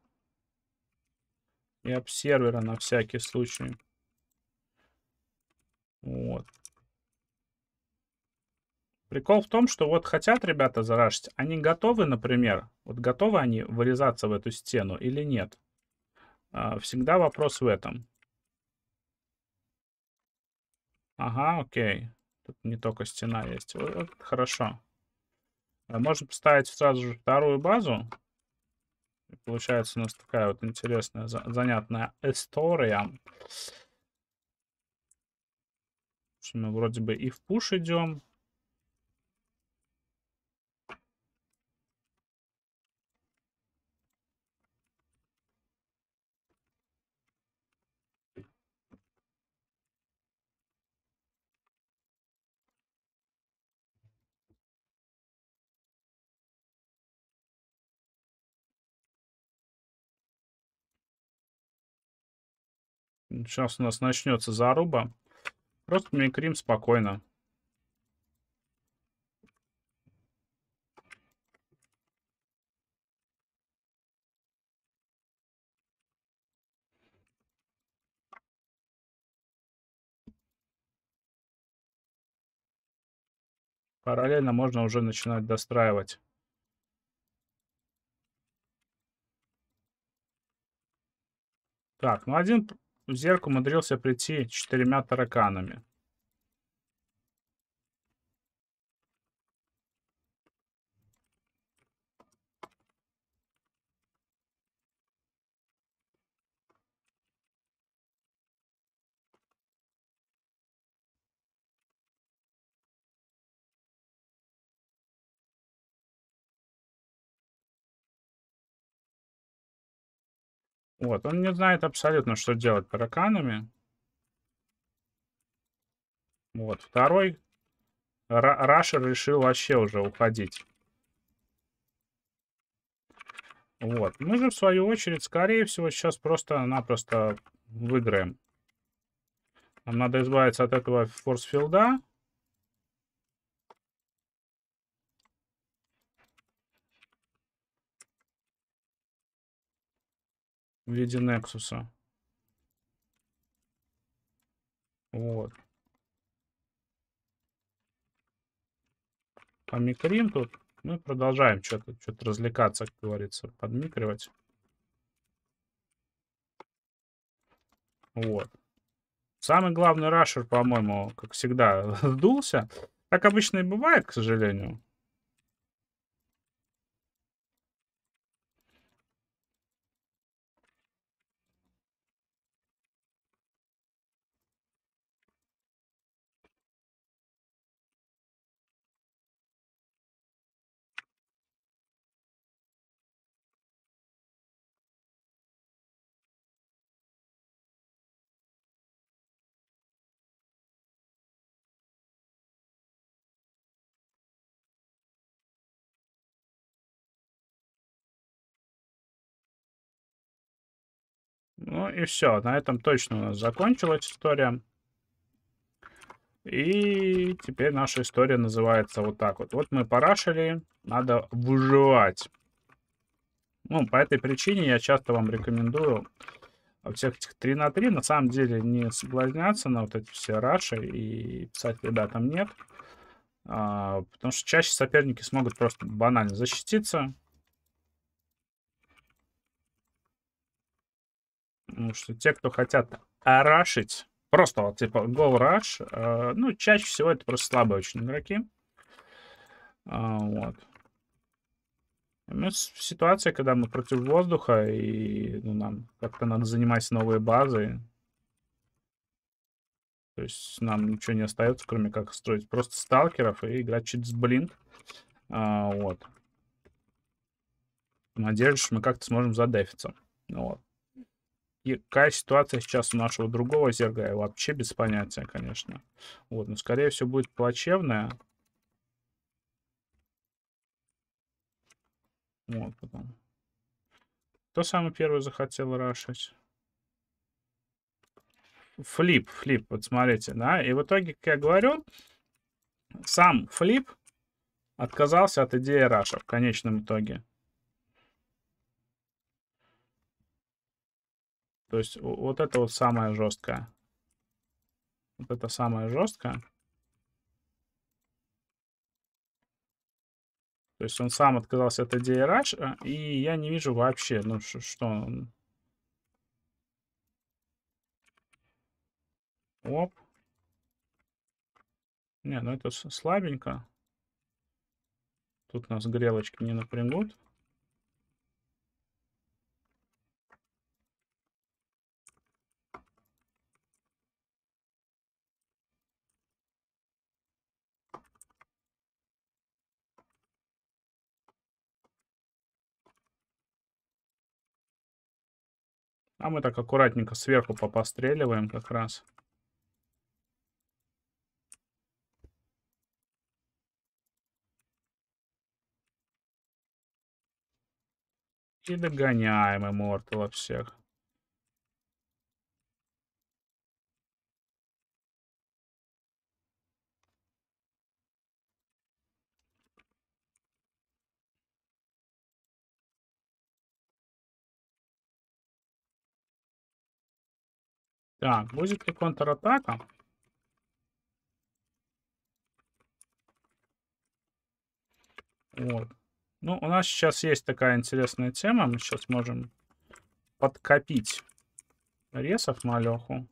и обсервера на всякий случай. Вот. Прикол в том, что вот хотят ребята зарашить, они готовы, например, вот готовы они вырезаться в эту стену или нет? Всегда вопрос в этом. Ага, окей. Тут не только стена есть. Вот, хорошо. Можем поставить сразу же вторую базу. Получается у нас такая вот интересная, занятная история. Мы вроде бы и в пуш идем. Сейчас у нас начнется заруба. Просто микрим спокойно. Параллельно можно уже начинать достраивать. Так, ну один... Зерг умудрился прийти 4 тараканами. Вот, он не знает абсолютно, что делать тараканами. Вот, второй. Рашер решил вообще уже уходить. Вот, мы же в свою очередь, скорее всего, сейчас просто-напросто выиграем. Нам надо избавиться от этого форсфилда. В виде Нексуса. Вот. Помикрим тут. Мы продолжаем что-то развлекаться, как говорится, подмикривать. Вот. Самый главный рашер, по-моему, как всегда, сдулся. Так обычно и бывает, к сожалению. Ну и все, на этом точно у нас закончилась история. И теперь наша история называется вот так вот. Вот мы парашили, надо выживать. Ну, по этой причине я часто вам рекомендую всех этих 3 на 3. На самом деле не соблазняться на вот эти все раши и писать ребятам нет. Потому что чаще соперники смогут просто банально защититься. Потому что те, кто хотят рашить, просто вот типа гол раш, ну, чаще всего это просто слабые очень игроки. Вот. Мы в ситуации, когда мы против воздуха, и ну, нам как-то надо занимать новые базы. То есть нам ничего не остается, кроме как строить просто сталкеров и играть через блинк. Вот. Надеюсь, что мы как-то сможем задефиться. Вот. И какая ситуация сейчас у нашего другого зерга, я вообще без понятия, конечно. Вот, но скорее всего будет плачевная. Вот, потом. Кто самый первый захотел рашить? Флип, вот смотрите, да. И в итоге, как я говорю, сам Флип отказался от идеи раша в конечном итоге. То есть вот это вот самое жесткое. Вот это самое жесткое. То есть он сам отказался от идеи раша, и я не вижу вообще, ну что он... Оп. Не, ну это слабенько. Тут нас грелочки не напрягут. А мы так аккуратненько сверху попостреливаем как раз. И догоняем Иммортала всех. Так, будет ли контратака? Вот. Ну, у нас сейчас есть такая интересная тема. Мы сейчас можем подкопить ресов малеху.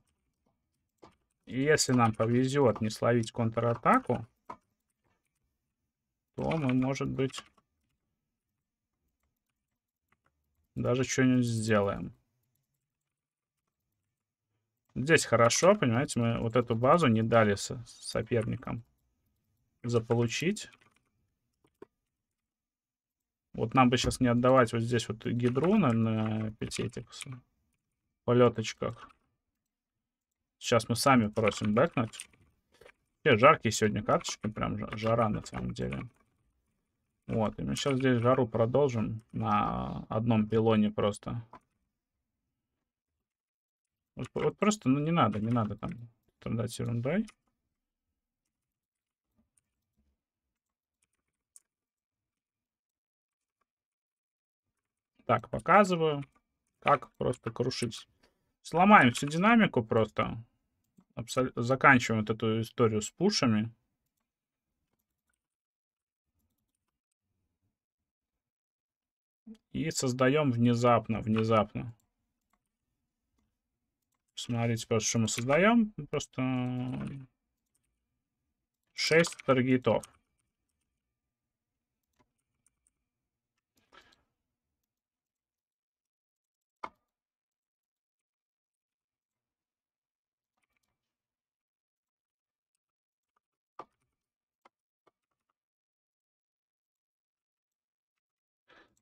И если нам повезет не словить контратаку, то мы, может быть, даже что-нибудь сделаем. Здесь хорошо, понимаете, мы вот эту базу не дали соперникам заполучить. Вот нам бы сейчас не отдавать вот здесь вот гидру на 5 этих полеточках. Сейчас мы сами просим бэкнуть. Все жаркие сегодня карточки, прям жара на самом деле. Вот, и мы сейчас здесь жару продолжим на одном пилоне просто. Вот просто, ну не надо там страдать ерундой. Так, показываю, как просто крушить. Сломаем всю динамику просто. Заканчиваем вот эту историю с пушами. И создаем внезапно. Смотрите просто, что мы создаем. Просто 6 таргетов.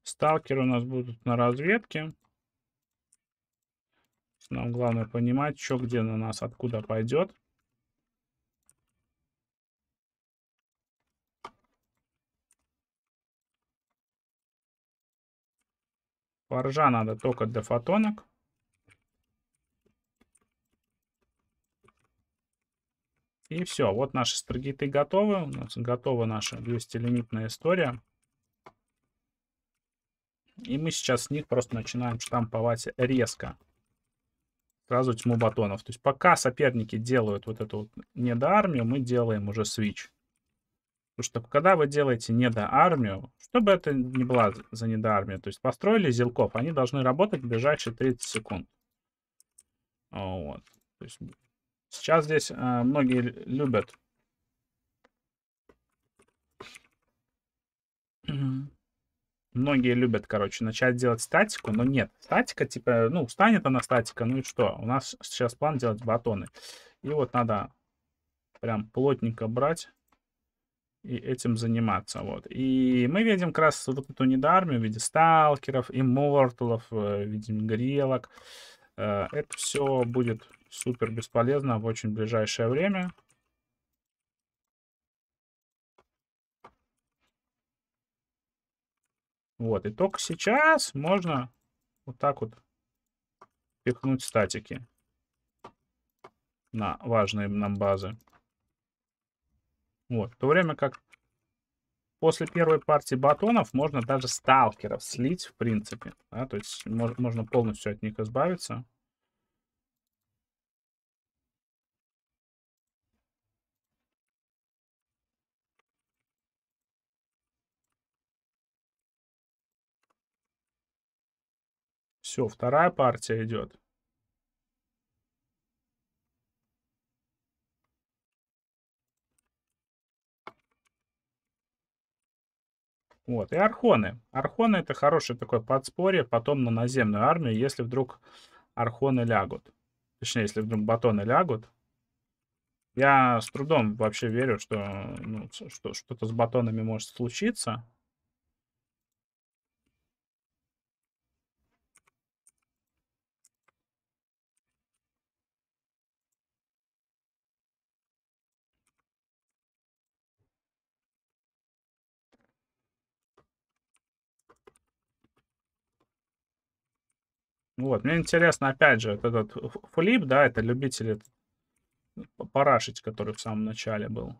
Сталкеры у нас будут на разведке. Нам главное понимать, что где на нас, откуда пойдет. Форжа надо только для фотонок. И все. Вот наши старгиты готовы. У нас готова наша 200-лимитная история. И мы сейчас с них просто начинаем штамповать резко. Сразу тьму батонов. То есть пока соперники делают вот эту вот недоармию, мы делаем уже свич. Потому что когда вы делаете недоармию, чтобы это не была за недоармию, то есть построили зелков, они должны работать в ближайшие 30 секунд. Вот. То есть сейчас здесь многие любят... Многие любят, короче, начать делать статику, но нет. Статика, типа, ну, станет она статика, ну и что? У нас сейчас план делать батоны. И вот надо прям плотненько брать и этим заниматься, вот. И мы видим как раз вот эту недоармию в виде сталкеров, имморталов, в виде грелок. Это все будет супер бесполезно в очень ближайшее время. Вот, и только сейчас можно вот так вот пихнуть статики на важные нам базы. Вот, в то время как после первой партии батонов можно даже сталкеров слить, в принципе. Да, то есть можно полностью от них избавиться. Все, вторая партия идет. Вот, и архоны. Архоны — это хорошее такое подспорье потом на наземную армию, если вдруг архоны лягут. Точнее, если вдруг батоны лягут. Я с трудом вообще верю, что ну, что-то с батонами может случиться. Вот, мне интересно, опять же, вот этот Филипп, да, это любители парашить, который в самом начале был.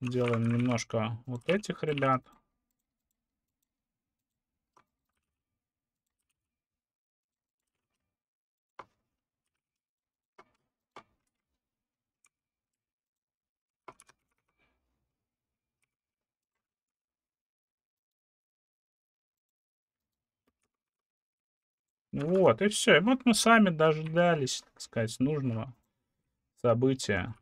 Делаем немножко вот этих ребят. Вот, и все. И вот мы сами дождались, так сказать, нужного события.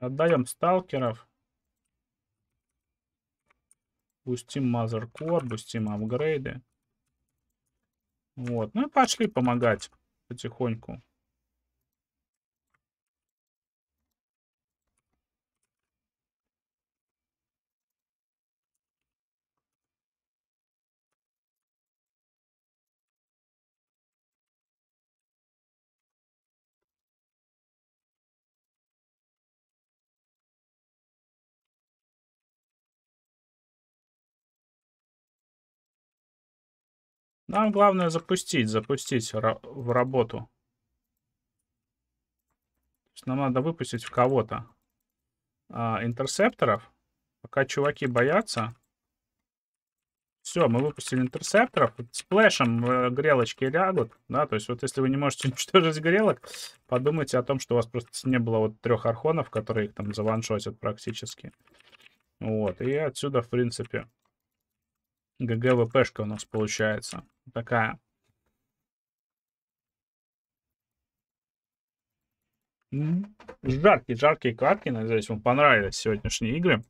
Отдаем сталкеров. Бустим мазеркор, бустим апгрейды. Вот, ну и пошли помогать потихоньку. Нам главное запустить в работу. Нам надо выпустить в кого-то интерсепторов. Пока чуваки боятся. Все, мы выпустили интерсепторов. С плэшем грелочки лягут. Да, то есть вот если вы не можете уничтожить грелок, подумайте о том, что у вас просто не было вот 3 архонов, которые их там заваншотят практически. Вот, и отсюда, в принципе, ГГВПшка у нас получается. Такая. Жаркие катки. Надеюсь, вам понравились сегодняшние игры.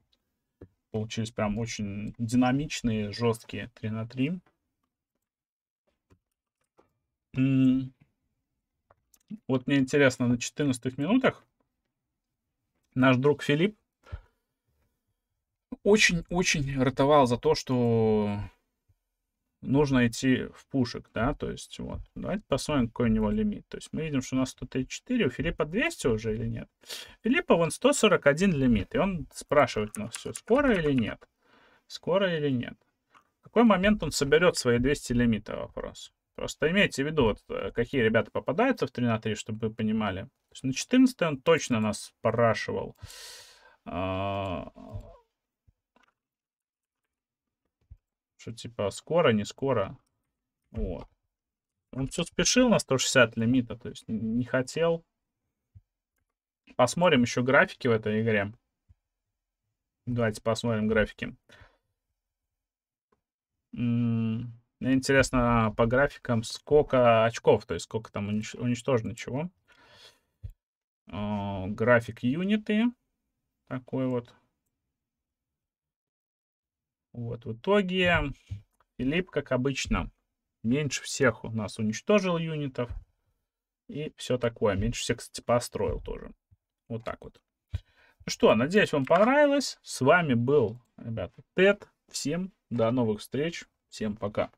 Получились прям очень динамичные, жесткие 3 на 3. Вот мне интересно, на 14 минутах наш друг Филипп очень-очень ратовал за то, что нужно идти в пушек, да, то есть вот. Давайте посмотрим, какой у него лимит. То есть мы видим, что у нас 134, у Филиппа 200 уже или нет? Филиппа вон 141 лимит, и он спрашивает нас все, скоро или нет? Скоро или нет? В какой момент он соберет свои 200 лимита, вопрос. Просто имейте в виду, вот, какие ребята попадаются в 3 на 3, чтобы вы понимали. То есть на 14 он точно нас спрашивал. Типа скоро, не скоро. Вот. Он все спешил на 160 лимита, то есть не хотел. Посмотрим еще графики в этой игре. Давайте посмотрим графики. Мне интересно по графикам, сколько очков, то есть сколько там уничтожено чего. График юниты. Такой вот. Вот, в итоге Филипп, как обычно, меньше всех у нас уничтожил юнитов. И все такое. Меньше всех, кстати, построил тоже. Вот так вот. Ну что, надеюсь, вам понравилось. С вами был, ребята, TTTed. Всем до новых встреч. Всем пока.